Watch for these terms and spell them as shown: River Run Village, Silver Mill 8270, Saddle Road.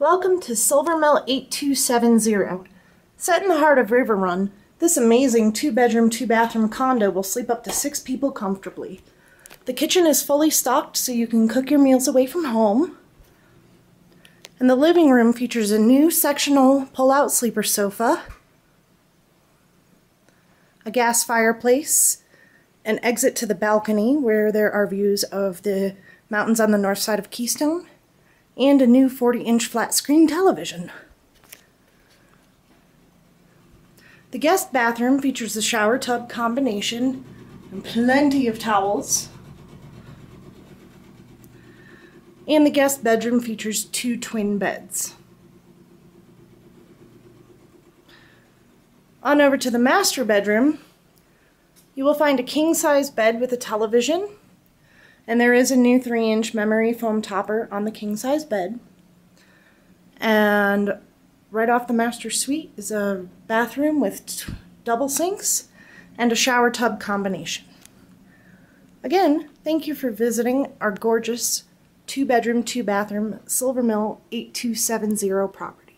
Welcome to Silver Mill 8270. Set in the heart of River Run, this amazing two-bedroom, two-bathroom condo will sleep up to 6 people comfortably. The kitchen is fully stocked so you can cook your meals away from home. And the living room features a new sectional pull-out sleeper sofa, a gas fireplace, an exit to the balcony where there are views of the mountains on the north side of Keystone, and a new 40-inch flat-screen television. The guest bathroom features the shower-tub combination and plenty of towels. And the guest bedroom features 2 twin beds. On over to the master bedroom, you will find a king-size bed with a television, and there is a new 3-inch memory foam topper on the king-size bed. And right off the master suite is a bathroom with double sinks and a shower-tub combination. Again, thank you for visiting our gorgeous two-bedroom, two-bathroom Silver Mill 8270 property.